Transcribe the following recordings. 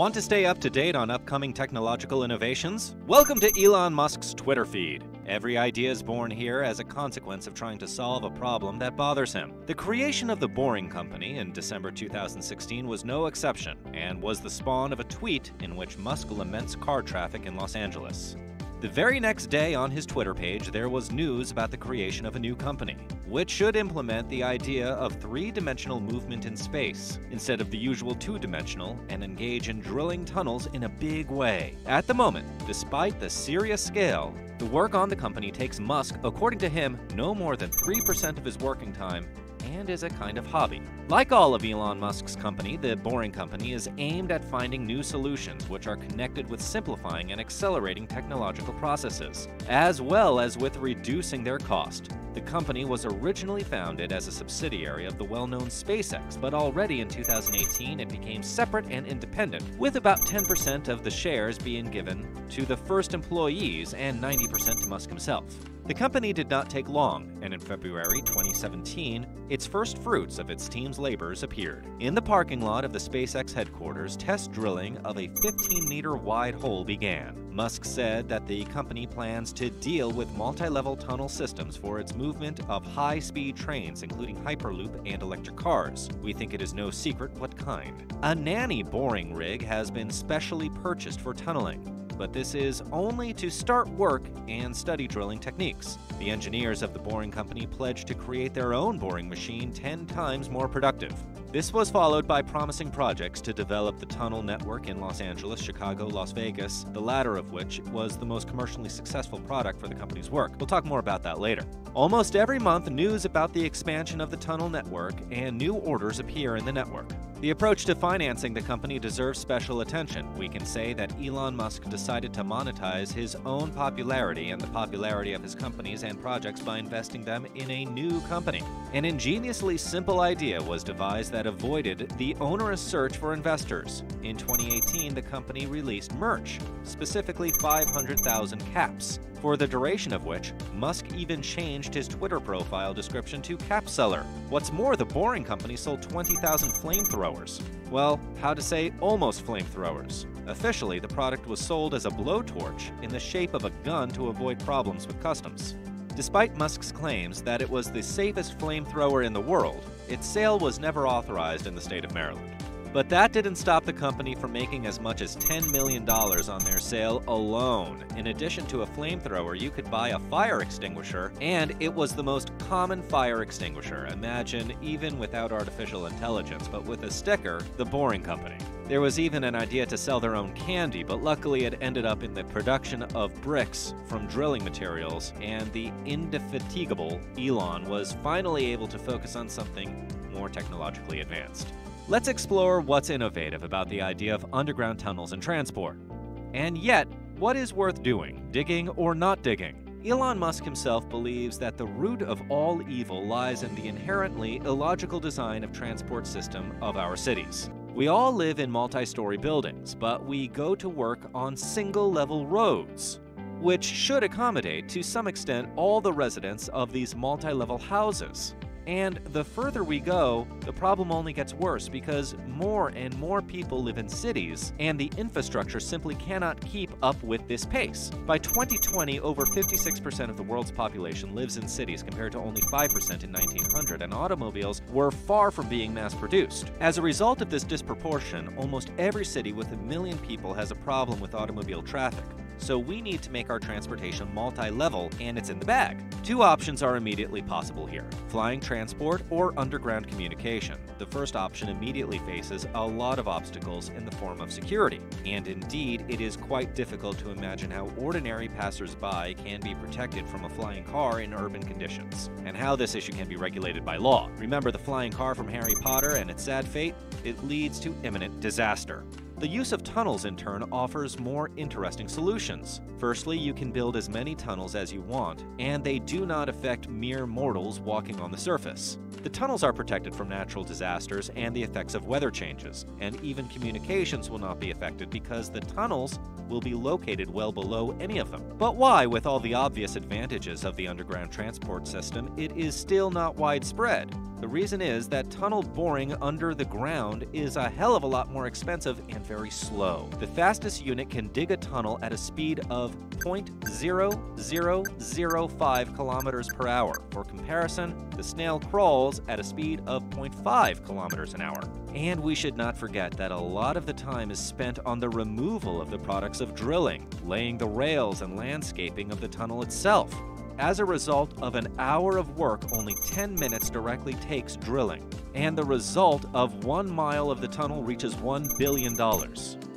Want to stay up to date on upcoming technological innovations? Welcome to Elon Musk's Twitter feed. Every idea is born here as a consequence of trying to solve a problem that bothers him. The creation of The Boring Company in December 2016 was no exception and was the spawn of a tweet in which Musk laments car traffic in Los Angeles. The very next day on his Twitter page, there was news about the creation of a new company, which should implement the idea of three-dimensional movement in space, instead of the usual two-dimensional, and engage in drilling tunnels in a big way. At the moment, despite the serious scale, the work on the company takes Musk, according to him, no more than 3% of his working time, and is a kind of hobby. Like all of Elon Musk's company, The Boring Company is aimed at finding new solutions which are connected with simplifying and accelerating technological processes, as well as with reducing their cost. The company was originally founded as a subsidiary of the well-known SpaceX, but already in 2018 it became separate and independent, with about 10% of the shares being given to the first employees and 90% to Musk himself. The company did not take long, and in February 2017, its first fruits of its team's labors appeared. In the parking lot of the SpaceX headquarters, test drilling of a 15-meter wide hole began. Musk said that the company plans to deal with multi-level tunnel systems for its movement of high-speed trains, including Hyperloop and electric cars. We think it is no secret what kind. A nanny boring rig has been specially purchased for tunneling, but this is only to start work and study drilling techniques. The engineers of The Boring Company pledged to create their own boring machine 10 times more productive. This was followed by promising projects to develop the tunnel network in Los Angeles, Chicago, Las Vegas, the latter of which was the most commercially successful product for the company's work. We'll talk more about that later. Almost every month, news about the expansion of the tunnel network and new orders appear in the network. The approach to financing the company deserves special attention. We can say that Elon Musk decided to monetize his own popularity and the popularity of his companies and projects by investing them in a new company. An ingeniously simple idea was devised that avoided the onerous search for investors. In 2018, the company released merch, specifically 500,000 caps, for the duration of which, Musk even changed his Twitter profile description to cap seller. What's more, The Boring Company sold 20,000 flamethrowers. Well, how to say almost flamethrowers. Officially, the product was sold as a blowtorch in the shape of a gun to avoid problems with customs. Despite Musk's claims that it was the safest flamethrower in the world, its sale was never authorized in the state of Maryland. But that didn't stop the company from making as much as $10 million on their sale alone. In addition to a flamethrower, you could buy a fire extinguisher, and it was the most common fire extinguisher. Imagine, even without artificial intelligence, but with a sticker, The Boring Company. There was even an idea to sell their own candy, but luckily it ended up in the production of bricks from drilling materials, and the indefatigable Elon was finally able to focus on something more technologically advanced. Let's explore what's innovative about the idea of underground tunnels and transport. And yet, what is worth doing, digging or not digging? Elon Musk himself believes that the root of all evil lies in the inherently illogical design of transport system of our cities. We all live in multi-story buildings, but we go to work on single-level roads, which should accommodate, to some extent, all the residents of these multi-level houses. And the further we go, the problem only gets worse because more and more people live in cities, and the infrastructure simply cannot keep up with this pace. By 2020, over 56% of the world's population lives in cities compared to only 5% in 1900, and automobiles were far from being mass-produced. As a result of this disproportion, almost every city with 1 million people has a problem with automobile traffic. So we need to make our transportation multi-level, and it's in the bag. Two options are immediately possible here: flying transport or underground communication. The first option immediately faces a lot of obstacles in the form of security. And indeed, it is quite difficult to imagine how ordinary passers-by can be protected from a flying car in urban conditions, and how this issue can be regulated by law. Remember the flying car from Harry Potter and its sad fate? It leads to imminent disaster. The use of tunnels, in turn, offers more interesting solutions. Firstly, you can build as many tunnels as you want, and they do not affect mere mortals walking on the surface. The tunnels are protected from natural disasters and the effects of weather changes, and even communications will not be affected because the tunnels will be located well below any of them. But why, with all the obvious advantages of the underground transport system, it is still not widespread? The reason is that tunnel boring under the ground is a hell of a lot more expensive and very slow. The fastest unit can dig a tunnel at a speed of 0.0005 kilometers per hour. For comparison, the snail crawls at a speed of 0.5 kilometers an hour. And we should not forget that a lot of the time is spent on the removal of the products of drilling, laying the rails and landscaping of the tunnel itself. As a result of an hour of work, only 10 minutes directly takes drilling. And the result of 1 mile of the tunnel reaches $1 billion.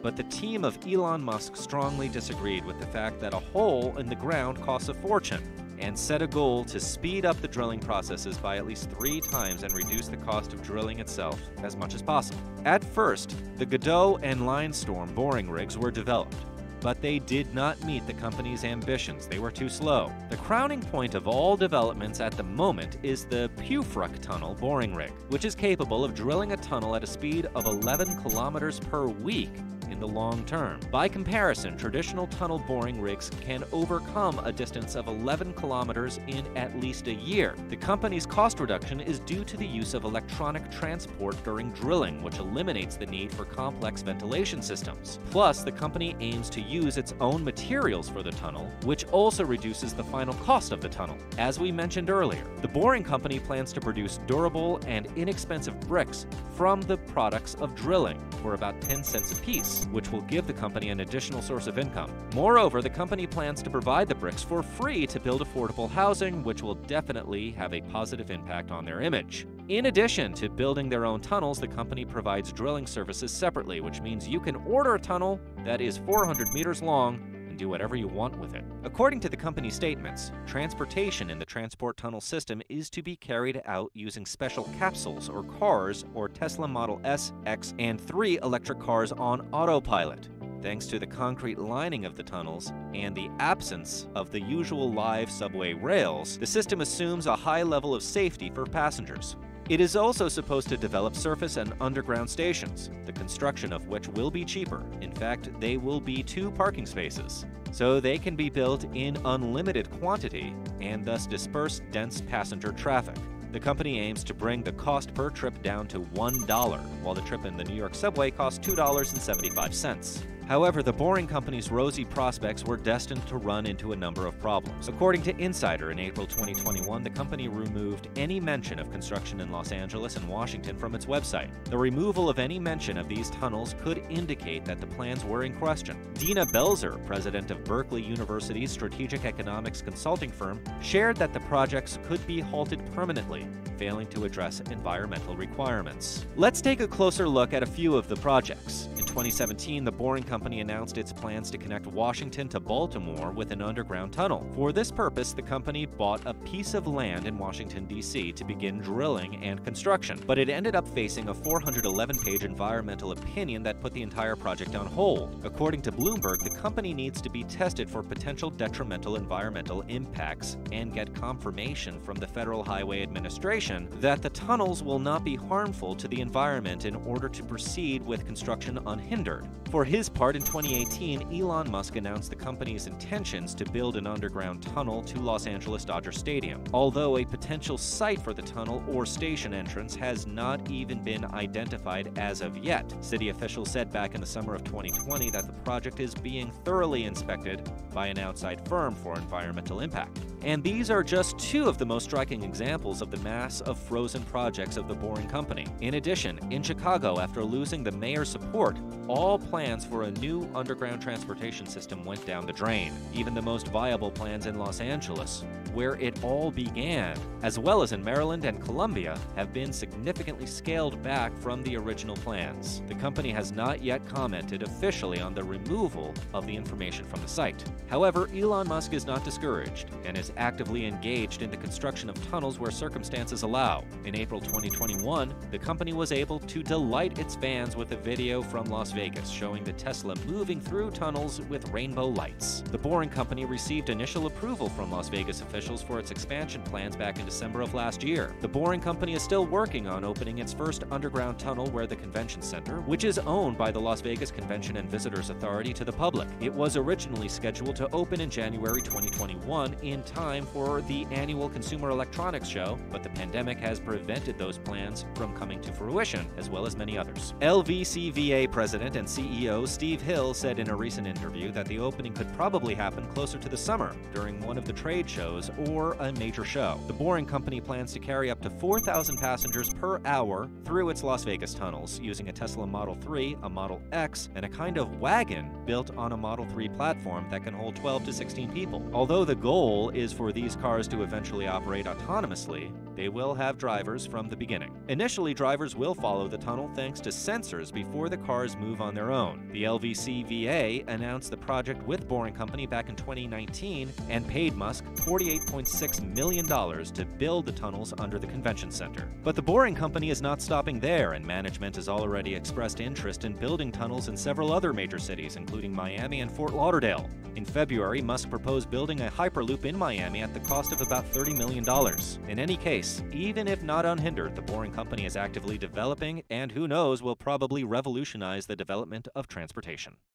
But the team of Elon Musk strongly disagreed with the fact that a hole in the ground costs a fortune, and set a goal to speed up the drilling processes by at least 3 times and reduce the cost of drilling itself as much as possible. At first, the Godot and Linestorm boring rigs were developed, but they did not meet the company's ambitions. They were too slow. The crowning point of all developments at the moment is the Pufruk Tunnel Boring Rig, which is capable of drilling a tunnel at a speed of 11 kilometers per week in the long term. By comparison, traditional tunnel boring rigs can overcome a distance of 11 kilometers in at least a year. The company's cost reduction is due to the use of electronic transport during drilling, which eliminates the need for complex ventilation systems. Plus, the company aims to use its own materials for the tunnel, which also reduces the final cost of the tunnel. As we mentioned earlier, the Boring Company plans to produce durable and inexpensive bricks from the products of drilling for about 10 cents apiece, which will give the company an additional source of income. Moreover, the company plans to provide the bricks for free to build affordable housing, which will definitely have a positive impact on their image. In addition to building their own tunnels, the company provides drilling services separately, which means you can order a tunnel that is 400 meters long and do whatever you want with it. According to the company's statements, transportation in the transport tunnel system is to be carried out using special capsules or cars or Tesla Model S, X, and 3 electric cars on autopilot, thanks to the concrete lining of the tunnels and the absence of the usual live subway rails. The system assumes a high level of safety for passengers. It is also supposed to develop surface and underground stations, the construction of which will be cheaper. In fact, they will be 2 parking spaces, so they can be built in unlimited quantity and thus disperse dense passenger traffic. The company aims to bring the cost per trip down to $1, while the trip in the New York subway costs $2.75. However, the Boring Company's rosy prospects were destined to run into a number of problems. According to Insider, in April 2021, the company removed any mention of construction in Los Angeles and Washington from its website. The removal of any mention of these tunnels could indicate that the plans were in question. Dina Belzer, president of Berkeley University's strategic economics consulting firm, shared that the projects could be halted permanently, failing to address environmental requirements. Let's take a closer look at a few of the projects. In 2017, the Boring Company announced its plans to connect Washington to Baltimore with an underground tunnel. For this purpose, the company bought a piece of land in Washington, D.C. to begin drilling and construction, but it ended up facing a 411-page environmental opinion that put the entire project on hold. According to Bloomberg, the company needs to be tested for potential detrimental environmental impacts and get confirmation from the Federal Highway Administration that the tunnels will not be harmful to the environment in order to proceed with construction unhindered. For his part, in 2018, Elon Musk announced the company's intentions to build an underground tunnel to Los Angeles Dodger Stadium, although a potential site for the tunnel or station entrance has not even been identified as of yet. City officials said back in the summer of 2020 that the project is being thoroughly inspected by an outside firm for environmental impact. And these are just 2 of the most striking examples of the mass of frozen projects of the Boring Company. In addition, in Chicago, after losing the mayor's support, all plans for a new underground transportation system went down the drain. Even the most viable plans in Los Angeles, where it all began, as well as in Maryland and Colombia, have been significantly scaled back from the original plans. The company has not yet commented officially on the removal of the information from the site. However, Elon Musk is not discouraged and is actively engaged in the construction of tunnels where circumstances allow. In April 2021, the company was able to delight its fans with a video from Las Vegas showing the Tesla Tesla moving through tunnels with rainbow lights. The Boring Company received initial approval from Las Vegas officials for its expansion plans back in December of last year. The Boring Company is still working on opening its first underground tunnel where the convention center, which is owned by the Las Vegas Convention and Visitors Authority, to the public. It was originally scheduled to open in January 2021 in time for the annual Consumer Electronics Show, but the pandemic has prevented those plans from coming to fruition, as well as many others. LVCVA President and CEO Steve Hill said in a recent interview that the opening could probably happen closer to the summer, during one of the trade shows or a major show. The Boring Company plans to carry up to 4,000 passengers per hour through its Las Vegas tunnels, using a Tesla Model 3, a Model X, and a kind of wagon built on a Model 3 platform that can hold 12 to 16 people. Although the goal is for these cars to eventually operate autonomously, they will have drivers from the beginning. Initially, drivers will follow the tunnel thanks to sensors before the cars move on their own. The LVCVA announced the project with Boring Company back in 2019 and paid Musk $48.6 million to build the tunnels under the convention center. But the Boring Company is not stopping there, and management has already expressed interest in building tunnels in several other major cities, including Miami and Fort Lauderdale. In February, Musk proposed building a Hyperloop in Miami at the cost of about $30 million. In any case, even if not unhindered, the Boring Company is actively developing and, who knows, will probably revolutionize the development of transportation.